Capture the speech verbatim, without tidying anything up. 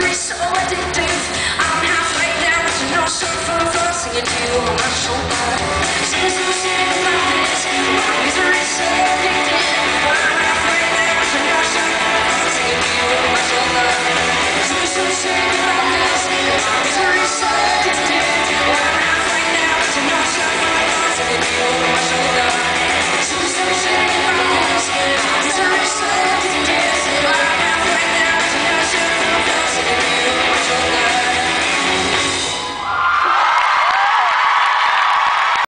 miss all the things. I'm halfway down to no soul for the thoughts, and you do my shoulder.